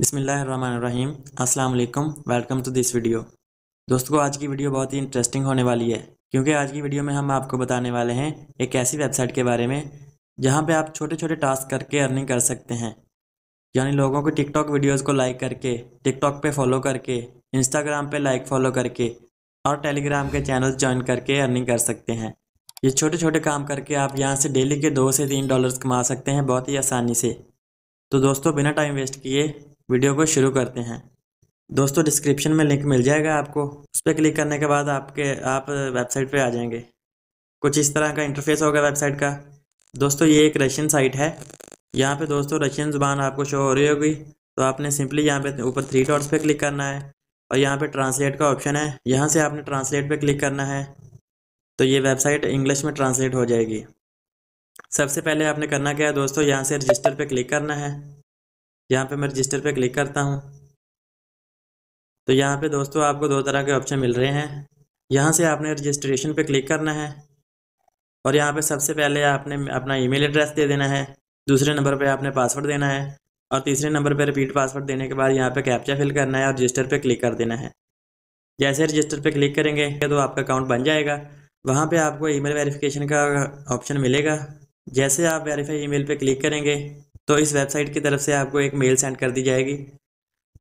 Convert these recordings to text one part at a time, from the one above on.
बिस्मिल्लाहिर्रहमानिर्रहीम, अस्सलाम वालेकुम। Welcome to this video. दोस्तों, आज की वीडियो बहुत ही इंटरेस्टिंग होने वाली है, क्योंकि आज की वीडियो में हम आपको बताने वाले हैं एक ऐसी वेबसाइट के बारे में जहां पे आप छोटे छोटे टास्क करके अर्निंग कर सकते हैं। यानी लोगों को टिकटॉक वीडियोस को लाइक करके, टिकटॉक पे फॉलो करके, इंस्टाग्राम पे लाइक फॉलो करके और टेलीग्राम के चैनल ज्वाइन करके अर्निंग कर सकते हैं। ये छोटे छोटे काम करके आप यहाँ से डेली के $2 से $3 कमा सकते हैं बहुत ही आसानी से। तो दोस्तों, बिना टाइम वेस्ट किए वीडियो को शुरू करते हैं। दोस्तों, डिस्क्रिप्शन में लिंक मिल जाएगा, आपको उस पर क्लिक करने के बाद आप वेबसाइट पे आ जाएंगे। कुछ इस तरह का इंटरफेस होगा वेबसाइट का। दोस्तों, ये एक रशियन साइट है। यहाँ पे दोस्तों रशियन ज़ुबान आपको शो हो रही होगी, तो आपने सिंपली यहाँ पे ऊपर 3 डॉट्स पे क्लिक करना है और यहाँ पे ट्रांसलेट का ऑप्शन है, यहाँ से आपने ट्रांसलेट पर क्लिक करना है। तो ये वेबसाइट इंग्लिश में ट्रांसलेट हो जाएगी। सबसे पहले आपने करना क्या है दोस्तों, यहाँ से रजिस्टर पर क्लिक करना है। यहाँ पे मैं रजिस्टर पे क्लिक करता हूँ। तो यहाँ पे दोस्तों आपको 2 तरह के ऑप्शन मिल रहे हैं। यहाँ से आपने रजिस्ट्रेशन पे क्लिक करना है और यहाँ पे सबसे पहले आपने अपना ईमेल एड्रेस दे देना है, दूसरे नंबर पे आपने पासवर्ड देना है और तीसरे नंबर पे रिपीट पासवर्ड देने के बाद यहाँ पे कैप्चा फिल करना है और रजिस्टर पर क्लिक कर देना है। जैसे रजिस्टर पर क्लिक करेंगे तो आपका अकाउंट बन जाएगा। वहाँ पर आपको ईमेल वेरिफिकेशन का ऑप्शन मिलेगा। जैसे आप वेरीफाई ईमेल पे क्लिक करेंगे तो इस वेबसाइट की तरफ से आपको एक मेल सेंड कर दी जाएगी।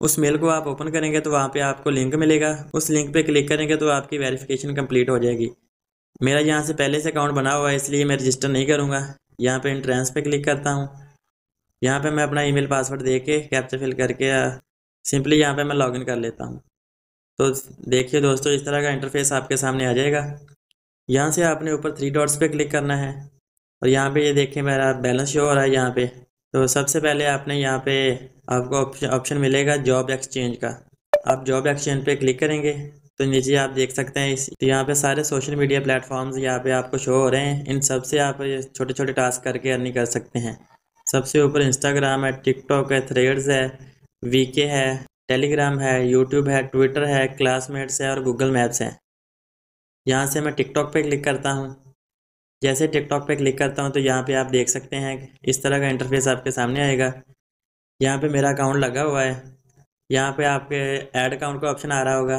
उस मेल को आप ओपन करेंगे तो वहाँ पे आपको लिंक मिलेगा। उस लिंक पे क्लिक करेंगे तो आपकी वेरिफिकेशन कंप्लीट हो जाएगी। मेरा यहाँ से पहले से अकाउंट बना हुआ है, इसलिए मैं रजिस्टर नहीं करूँगा। यहाँ पे एंट्रेंस पे क्लिक करता हूँ। यहाँ पे मैं अपना ईमेल पासवर्ड दे के कैप्चा फिल करके सिंपली यहाँ पर मैं लॉगिन कर लेता हूँ। तो देखिए दोस्तों, इस तरह का इंटरफेस आपके सामने आ जाएगा। यहाँ से आपने ऊपर 3 डॉट्स पर क्लिक करना है और यहाँ पर ये देखिए मेरा बैलेंस शो हो रहा है यहाँ पर। तो सबसे पहले आपने यहाँ पे आपको ऑप्शन मिलेगा जॉब एक्सचेंज का। आप जॉब एक्सचेंज पे क्लिक करेंगे तो नीचे आप देख सकते हैं तो यहाँ पे सारे सोशल मीडिया प्लेटफॉर्म्स यहाँ पे आपको शो हो रहे हैं। इन सब से आप छोटे छोटे टास्क करके अर्निंग कर सकते हैं। सबसे ऊपर इंस्टाग्राम है, टिकटॉक है, थ्रेड्स है, वीके है, टेलीग्राम है, यूट्यूब है, ट्विटर है, क्लासमेट्स है और गूगल मैप्स हैं। यहाँ से मैं टिकटॉक पर क्लिक करता हूँ। जैसे टिकटॉक पे क्लिक करता हूँ तो यहाँ पे आप देख सकते हैं इस तरह का इंटरफेस आपके सामने आएगा। यहाँ पे मेरा अकाउंट लगा हुआ है। यहाँ पे आपके ऐड अकाउंट का ऑप्शन आ रहा होगा।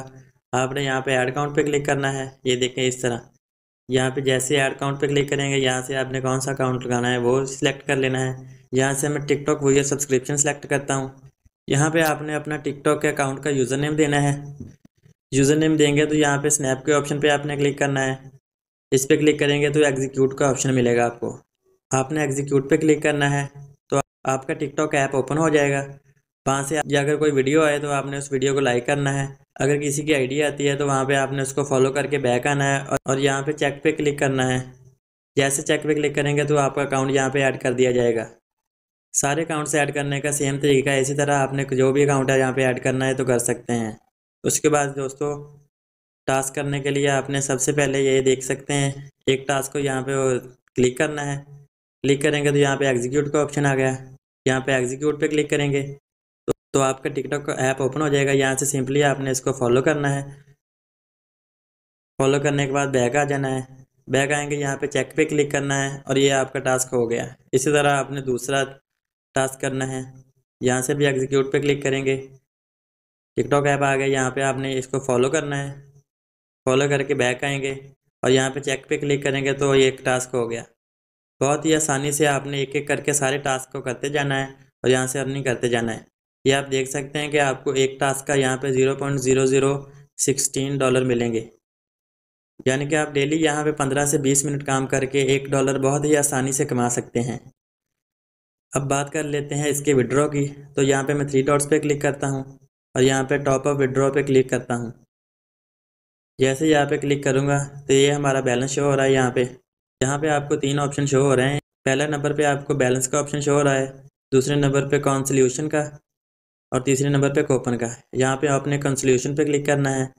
आपने यहाँ पे ऐड अकाउंट पे क्लिक करना है। ये देखें इस तरह यहाँ पे जैसे ऐड अकाउंट पे क्लिक करेंगे यहाँ से आपने कौन सा अकाउंट लगाना है वो सिलेक्ट कर लेना है। यहाँ से मैं टिकटॉक वीडियो सब्सक्रिप्शन सेलेक्ट करता हूँ। यहाँ पर आपने अपना टिकटॉक के अकाउंट का यूज़र नेम देना है। यूज़र नेम देंगे तो यहाँ पर स्नैप के ऑप्शन पर आपने क्लिक करना है। इस पर क्लिक करेंगे तो एग्जीक्यूट का ऑप्शन मिलेगा आपको। आपने एग्जीक्यूट पे क्लिक करना है तो आपका टिकटॉक ऐप ओपन हो जाएगा। वहाँ से अगर कोई वीडियो आए तो आपने उस वीडियो को लाइक करना है। अगर किसी की आईडी आती है तो वहाँ पे आपने उसको फॉलो करके बैक आना है और यहाँ पे चेक पे क्लिक करना है। जैसे चेक पे क्लिक करेंगे तो आपका अकाउंट यहाँ पर ऐड कर दिया जाएगा। सारे अकाउंट से ऐड करने का सेम तरीका है। इसी तरह आपने जो भी अकाउंट है यहाँ पर ऐड करना है तो कर सकते हैं। उसके बाद दोस्तों, टास्क करने के लिए आपने सबसे पहले ये देख सकते हैं एक टास्क को यहाँ पे क्लिक करना है। क्लिक करेंगे तो यहाँ पे एग्जीक्यूट का ऑप्शन आ गया। यहाँ पे एग्जीक्यूट पे क्लिक करेंगे तो आपका टिकटॉक का ऐप ओपन हो जाएगा। यहाँ से सिंपली आपने इसको फॉलो करना है। फॉलो करने के बाद बैक आ जाना है। बैक आएंगे यहाँ पे चेक पे क्लिक करना है और ये आपका टास्क हो गया। इसी तरह आपने दूसरा टास्क करना है। यहाँ से भी एग्जीक्यूट पे क्लिक करेंगे, टिकटॉक ऐप आ गया। यहाँ पर आपने इसको फॉलो करना है। फॉलो करके बैक आएंगे और यहाँ पे चेक पे क्लिक करेंगे तो ये एक टास्क हो गया। बहुत ही आसानी से आपने एक एक करके सारे टास्क को करते जाना है और यहाँ से अर्निंग करते जाना है। ये आप देख सकते हैं कि आपको एक टास्क का यहाँ पे $0.0016 मिलेंगे। यानी कि आप डेली यहाँ पे 15 से 20 मिनट काम करके $1 बहुत ही आसानी से कमा सकते हैं। अब बात कर लेते हैं इसके विड्रॉ की। तो यहाँ पर मैं 3 डॉट्स पर क्लिक करता हूँ और यहाँ पर टॉप अप विड्रॉ पर क्लिक करता हूँ। जैसे यहाँ पे क्लिक करूँगा तो ये हमारा बैलेंस शो हो रहा है यहाँ पे। यहाँ पे आपको 3 ऑप्शन शो हो रहे हैं। पहला नंबर पे आपको बैलेंस का ऑप्शन शो हो रहा है, दूसरे नंबर पे कंसोलिडेशन का और तीसरे नंबर पे कूपन का। यहाँ पे आपने कंसोलिडेशन पे क्लिक करना है।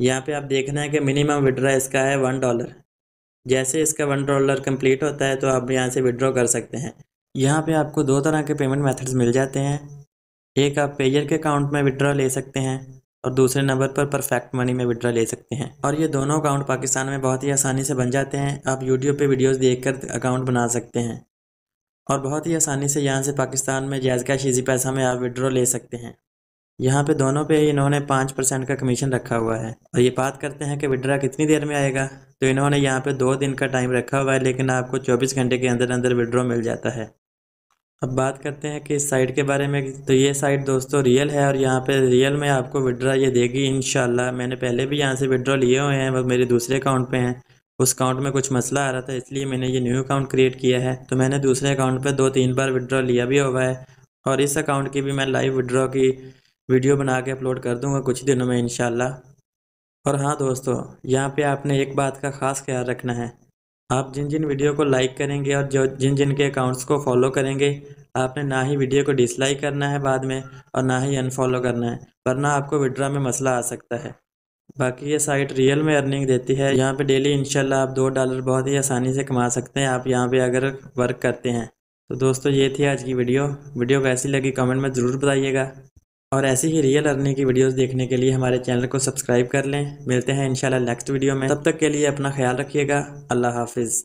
यहाँ पे आप देखना है कि मिनिमम विड्रॉ इसका है $1। जैसे इसका $1 कम्प्लीट होता है तो आप यहाँ से विड्रॉ कर सकते हैं। यहाँ पर आपको 2 तरह के पेमेंट मैथड्स मिल जाते हैं। एक आप पेयर के अकाउंट में विड्रॉ ले सकते हैं और दूसरे नंबर पर परफेक्ट मनी में विड्रॉ ले सकते हैं। और ये दोनों अकाउंट पाकिस्तान में बहुत ही आसानी से बन जाते हैं। आप यूट्यूब पे वीडियोस देखकर अकाउंट बना सकते हैं। और बहुत ही आसानी से यहाँ से पाकिस्तान में जायज़ कैश ईजी पैसा में आप विड्रॉ ले सकते हैं। यहाँ पे दोनों पे इन्होंने 5% का कमीशन रखा हुआ है। और ये बात करते हैं कि विड्रॉ कितनी देर में आएगा, तो इन्होंने यहाँ पे 2 दिन का टाइम रखा हुआ है, लेकिन आपको 24 घंटे के अंदर अंदर विड्रॉ मिल जाता है। अब बात करते हैं कि इस साइट के बारे में, तो ये साइट दोस्तों रियल है और यहाँ पे रियल में आपको विड्रॉ ये देगी इंशाल्लाह। मैंने पहले भी यहाँ से विड्रॉ लिए हुए हैं, वो मेरे दूसरे अकाउंट पे हैं। उस अकाउंट में कुछ मसला आ रहा था, इसलिए मैंने ये न्यू अकाउंट क्रिएट किया है। तो मैंने दूसरे अकाउंट पे 2-3 बार विड्रॉ लिया भी हुआ है, और इस अकाउंट की भी मैं लाइव विड्रॉ की वीडियो बना के अपलोड कर दूँगा कुछ दिनों में इंशाल्लाह। और हाँ दोस्तों, यहाँ पर आपने एक बात का ख़ास ख्याल रखना है, आप जिन जिन वीडियो को लाइक करेंगे और जो जिन जिन के अकाउंट्स को फॉलो करेंगे, आपने ना ही वीडियो को डिसलाइक करना है बाद में और ना ही अनफॉलो करना है, वरना आपको विड्रॉ में मसला आ सकता है। बाकी ये साइट रियल में अर्निंग देती है, यहाँ पे डेली इंशाल्लाह आप $2 बहुत ही आसानी से कमा सकते हैं आप यहाँ पे अगर वर्क करते हैं। तो दोस्तों ये थी आज की वीडियो कैसी लगी कमेंट में ज़रूर बताइएगा, और ऐसी ही रियल अर्निंग की वीडियोस देखने के लिए हमारे चैनल को सब्सक्राइब कर लें। मिलते हैं इंशाल्लाह नेक्स्ट वीडियो में, तब तक के लिए अपना ख्याल रखिएगा। अल्लाह हाफिज़।